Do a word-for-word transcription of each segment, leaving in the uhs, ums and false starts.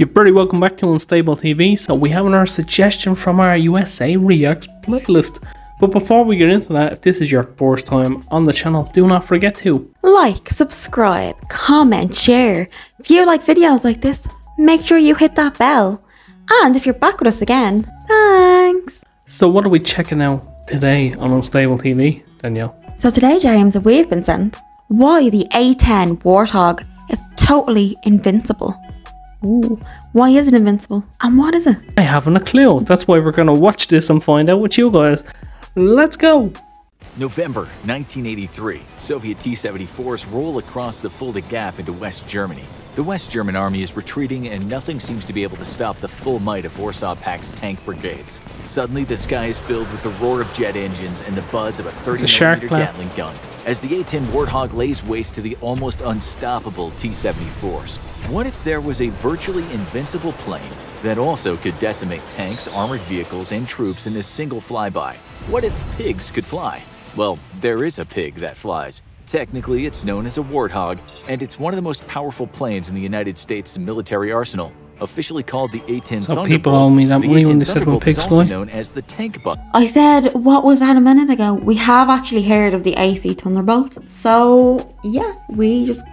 You're pretty welcome back to Unstable T V. So we have another suggestion from our U S A Reacts playlist. But before we get into that, if this is your first time on the channel, do not forget to like, subscribe, comment, share. If you like videos like this, make sure you hit that bell. And if you're back with us again, thanks. So what are we checking out today on Unstable T V, Danielle? So today, James, we've been sent why the A ten Warthog is totally invincible. Ooh, why is it invincible? And what is it? I haven't a clue. That's why we're going to watch this and find out with you guys. Let's go! November nineteen eighty-three, Soviet T seventy-fours roll across the Fulda Gap into West Germany. The West German army is retreating and nothing seems to be able to stop the full might of Warsaw Pact's tank brigades. Suddenly the sky is filled with the roar of jet engines and the buzz of a thirty millimeter Gatling gun as the A ten Warthog lays waste to the almost unstoppable T seventy-fours. What if there was a virtually invincible plane that also could decimate tanks, armored vehicles, and troops in a single flyby? What if pigs could fly? Well, there is a pig that flies. Technically, it's known as a Warthog, and it's one of the most powerful planes in the United States military arsenal. Officially called the A ten Thunderbolt, people owe me that money when they said about pigs flying. Known as the tank bug. I said, what was that a minute ago? We have actually heard of the A C Thunderbolt, so yeah, we just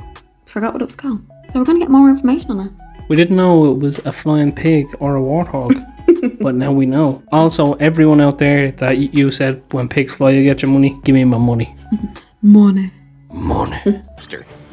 forgot what it was called. So we're going to get more information on it. We didn't know it was a flying pig or a warthog, but now we know. Also, everyone out there that you said, when pigs fly, you get your money, give me my money. Money. Money.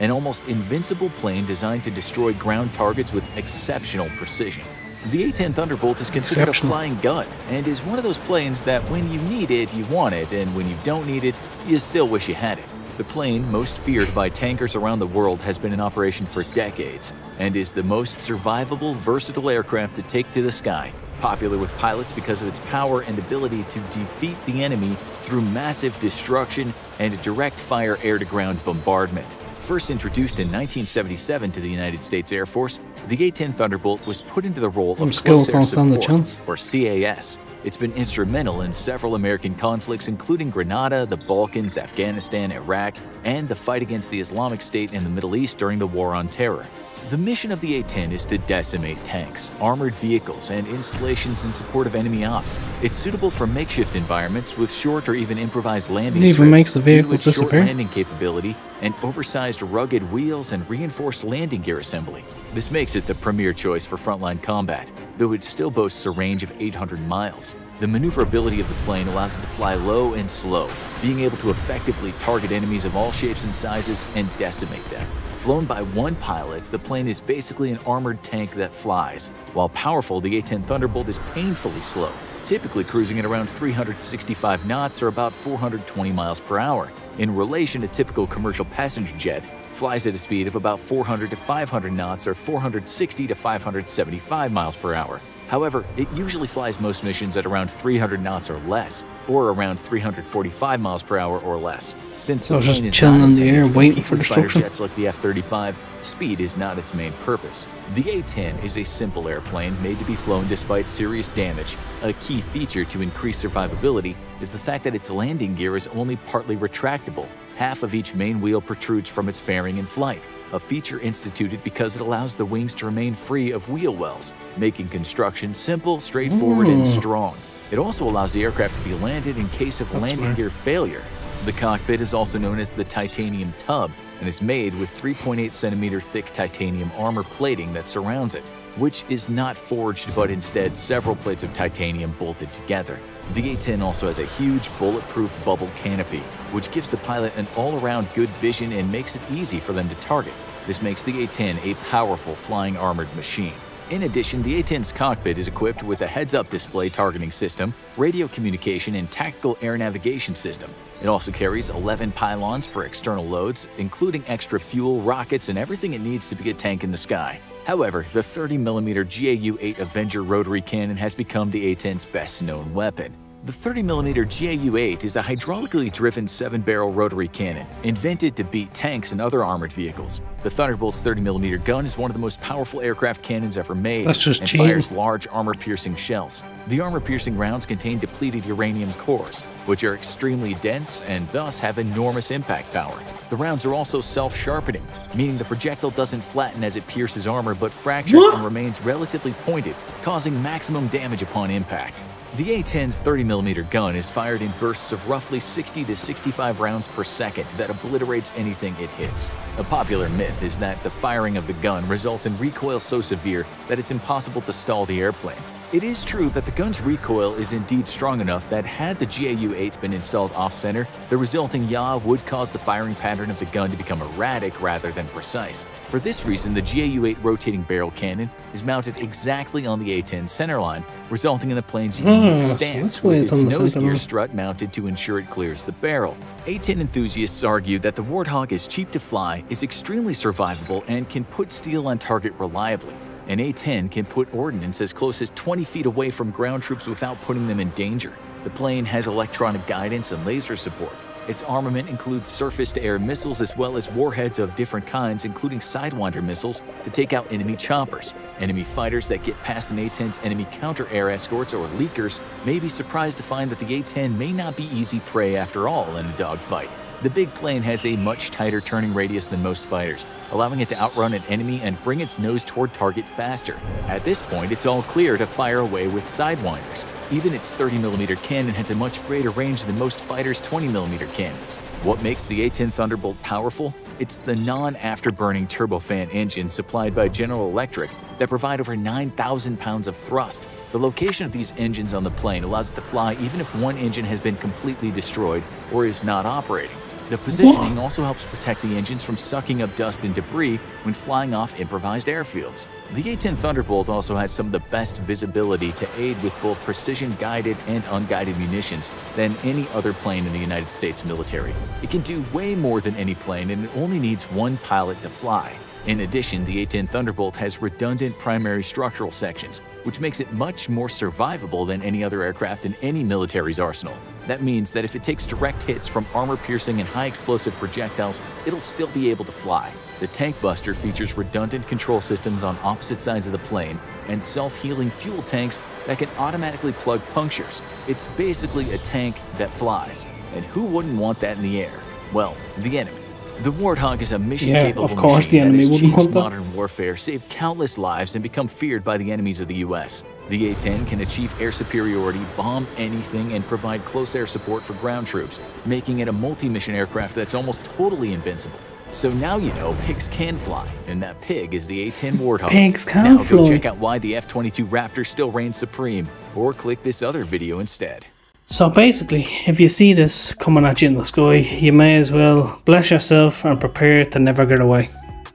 An almost invincible plane designed to destroy ground targets with exceptional precision. The A ten Thunderbolt is considered a flying gun and is one of those planes that when you need it, you want it, and when you don't need it, you still wish you had it. The plane, most feared by tankers around the world, has been in operation for decades and is the most survivable, versatile aircraft to take to the sky, popular with pilots because of its power and ability to defeat the enemy through massive destruction and direct fire air-to-ground bombardment. First introduced in nineteen seventy-seven to the United States Air Force, the A ten Thunderbolt was put into the role of Close Air Support, or C A S. It's been instrumental in several American conflicts, including Grenada, the Balkans, Afghanistan, Iraq, and the fight against the Islamic State in the Middle East during the War on Terror. The mission of the A ten is to decimate tanks, armored vehicles, and installations in support of enemy ops. It's suitable for makeshift environments with short or even improvised landing strips. It even makes the vehicle disappear. Short landing capability and oversized rugged wheels and reinforced landing gear assembly. This makes it the premier choice for frontline combat, though it still boasts a range of eight hundred miles. The maneuverability of the plane allows it to fly low and slow, being able to effectively target enemies of all shapes and sizes and decimate them. Flown by one pilot, the plane is basically an armored tank that flies. While powerful, the A ten Thunderbolt is painfully slow, typically cruising at around three hundred sixty-five knots or about four hundred twenty miles per hour. In relation to typical commercial passenger jet, flies at a speed of about four hundred to five hundred knots or four hundred sixty to five hundred seventy-five miles per hour. However, it usually flies most missions at around three hundred knots or less, or around three hundred forty-five miles per hour or less. Since so the plane is chilling in the air, waiting for destruction. Jets like the F thirty-five, speed is not its main purpose. The A ten is a simple airplane made to be flown despite serious damage. A key feature to increase survivability is the fact that its landing gear is only partly retractable. Half of each main wheel protrudes from its fairing in flight, a feature instituted because it allows the wings to remain free of wheel wells, making construction simple, straightforward, mm. and strong. It also allows the aircraft to be landed in case of That's landing weird. gear failure. The cockpit is also known as the titanium tub and is made with three point eight centimeter thick titanium armor plating that surrounds it, which is not forged but instead several plates of titanium bolted together. The A ten also has a huge bulletproof bubble canopy, which gives the pilot an all-around good vision and makes it easy for them to target. This makes the A ten a powerful flying armored machine. In addition, the A ten's cockpit is equipped with a heads-up display targeting system, radio communication, and tactical air navigation system. It also carries eleven pylons for external loads, including extra fuel, rockets, and everything it needs to be a tank in the sky. However, the thirty millimeter G A U eight Avenger rotary cannon has become the A ten's best-known weapon. The thirty millimeter G A U eight is a hydraulically driven seven barrel rotary cannon, invented to beat tanks and other armored vehicles. The Thunderbolt's thirty millimeter gun is one of the most powerful aircraft cannons ever made and cheap. fires large armor-piercing shells. The armor-piercing rounds contain depleted uranium cores, which are extremely dense and thus have enormous impact power. The rounds are also self-sharpening, meaning the projectile doesn't flatten as it pierces armor but fractures what? and remains relatively pointed, causing maximum damage upon impact. The A ten's thirty millimeter gun is fired in bursts of roughly sixty to sixty-five rounds per second that obliterates anything it hits. A popular myth is that the firing of the gun results in recoil so severe that it's impossible to stall the airplane. It is true that the gun's recoil is indeed strong enough that had the G A U eight been installed off-center, the resulting yaw would cause the firing pattern of the gun to become erratic rather than precise. For this reason, the G A U eight rotating barrel cannon is mounted exactly on the A ten centerline, resulting in the plane's unique mm, stance with its nose gear strut mounted to ensure it clears the barrel. A ten enthusiasts argue that the Warthog is cheap to fly, is extremely survivable, and can put steel on target reliably. An A ten can put ordnance as close as twenty feet away from ground troops without putting them in danger. The plane has electronic guidance and laser support. Its armament includes surface-to-air missiles as well as warheads of different kinds, including Sidewinder missiles to take out enemy choppers. Enemy fighters that get past an A ten's enemy counter-air escorts or leakers may be surprised to find that the A ten may not be easy prey after all in a dogfight. The big plane has a much tighter turning radius than most fighters, allowing it to outrun an enemy and bring its nose toward target faster. At this point, it's all clear to fire away with Sidewinders. Even its thirty millimeter cannon has a much greater range than most fighters' twenty millimeter cannons. What makes the A ten Thunderbolt powerful? It's the non-afterburning turbofan engine supplied by General Electric that provide over nine thousand pounds of thrust. The location of these engines on the plane allows it to fly even if one engine has been completely destroyed or is not operating. The positioning also helps protect the engines from sucking up dust and debris when flying off improvised airfields. The A ten Thunderbolt also has some of the best visibility to aid with both precision-guided and unguided munitions than any other plane in the United States military. It can do way more than any plane, and it only needs one pilot to fly. In addition, the A ten Thunderbolt has redundant primary structural sections, which makes it much more survivable than any other aircraft in any military's arsenal. That means that if it takes direct hits from armor-piercing and high-explosive projectiles, it'll still be able to fly. The Tank Buster features redundant control systems on opposite sides of the plane and self-healing fuel tanks that can automatically plug punctures. It's basically a tank that flies. And who wouldn't want that in the air? Well, the enemy. The Warthog is a mission-capable yeah, machine that has changed modern warfare, saved countless lives, and become feared by the enemies of the U S. The A ten can achieve air superiority, bomb anything, and provide close air support for ground troops, making it a multi-mission aircraft that's almost totally invincible. So now you know pigs can fly, and that pig is the A ten Warthog. Pigs can now fly. Go check out why the F twenty-two Raptor still reigns supreme, or click this other video instead. So basically, if you see this coming at you in the sky, you may as well bless yourself and prepare to never get away.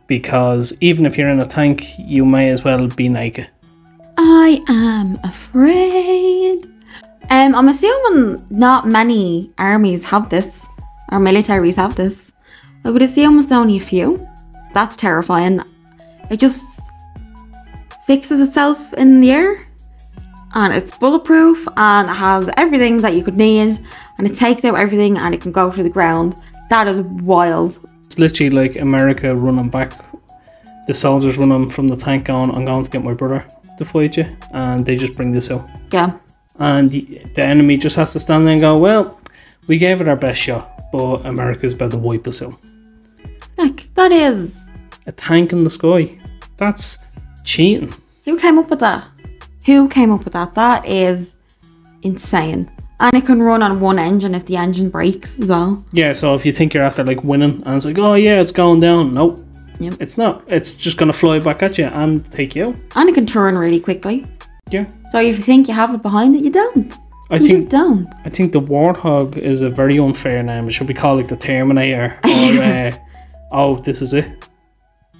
Because even if you're in a tank, you may as well be naked. I am afraid. Um, I'm assuming not many armies have this, or militaries have this. I would assume it's only a few. That's terrifying. It just fixes itself in the air. And it's bulletproof and it has everything that you could need, and it takes out everything and it can go to the ground. That is wild. It's literally like America running back, the soldiers running from the tank going, I'm going to get my brother to fight you, and they just bring this out. Yeah. And the, the enemy just has to stand there and go, well, we gave it our best shot, but America's about to wipe us out. Like, that is... a tank in the sky. That's cheating. Who came up with that? Who came up with that? That is insane. And it can run on one engine if the engine breaks as well. Yeah, so if you think you're after like winning and it's like, oh yeah, it's going down. Nope. Yep. It's not. It's just going to fly back at you and take you out. And it can turn really quickly. Yeah. So if you think you have it behind it, you don't. I you think, just don't. I think the Warthog is a very unfair name. It should be called like the Terminator. Or, uh, oh, this is it.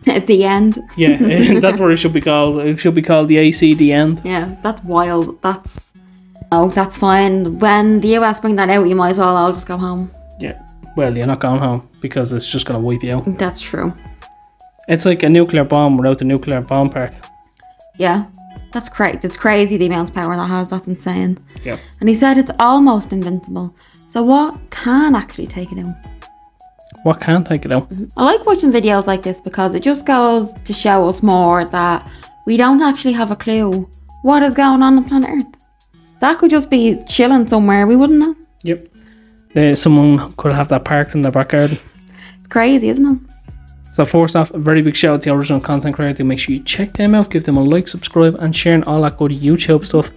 At the end. Yeah, that's what it should be called. It should be called the A C The End. Yeah, that's wild. That's... oh, that's fine. When the U S bring that out, you might as well all just go home. Yeah. Well, you're not going home because it's just going to wipe you out. That's true. It's like a nuclear bomb without the nuclear bomb part. Yeah. That's correct. It's crazy the amount of power that has. That's insane. Yeah. And he said it's almost invincible. So what can actually take it out? What can take it out? I like watching videos like this because it just goes to show us more that we don't actually have a clue what is going on on planet Earth. That could just be chilling somewhere. We wouldn't know. Yep. Uh, someone could have that parked in their back garden. It's crazy, isn't it? So first off, a very big shout out to the original content creator. Make sure you check them out. Give them a like, subscribe, and share, and all that good YouTube stuff.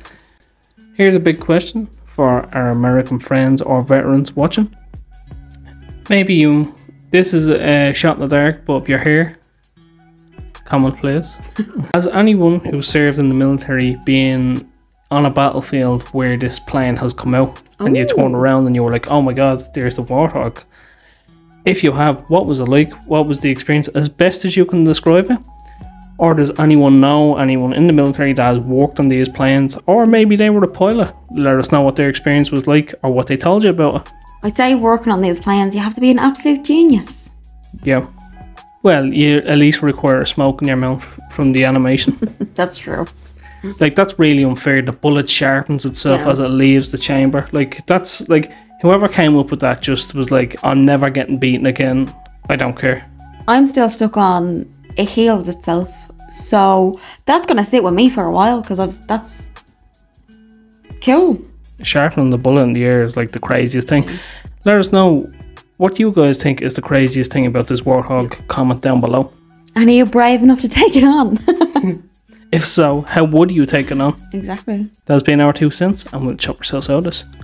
Here's a big question for our American friends or veterans watching. Maybe you, this is a shot in the dark, but if you're here, comment please. Has anyone who served in the military been on a battlefield where this plane has come out, oh, and you turn around and you were like, oh my god, there's the Warthog? If you have, what was it like? What was the experience, as best as you can describe it? Or does anyone know anyone in the military that has worked on these planes? Or maybe they were a pilot. Let us know what their experience was like, or what they told you about it. I'd say working on these planes, you have to be an absolute genius. Yeah. Well, you at least require a smoke in your mouth from the animation. That's true. Like, that's really unfair. The bullet sharpens itself, yeah, as it leaves the chamber. Like, that's like, whoever came up with that just was like, I'm never getting beaten again. I don't care. I'm still stuck on it heals itself. So that's going to sit with me for a while because I've that's cool. Sharpening the bullet in the air is like the craziest thing. Mm. Let us know, what do you guys think is the craziest thing about this Warthog? Comment down below. And are you brave enough to take it on? If so, how would you take it on? Exactly. That's been our two cents, and we'll chop ourselves out of this.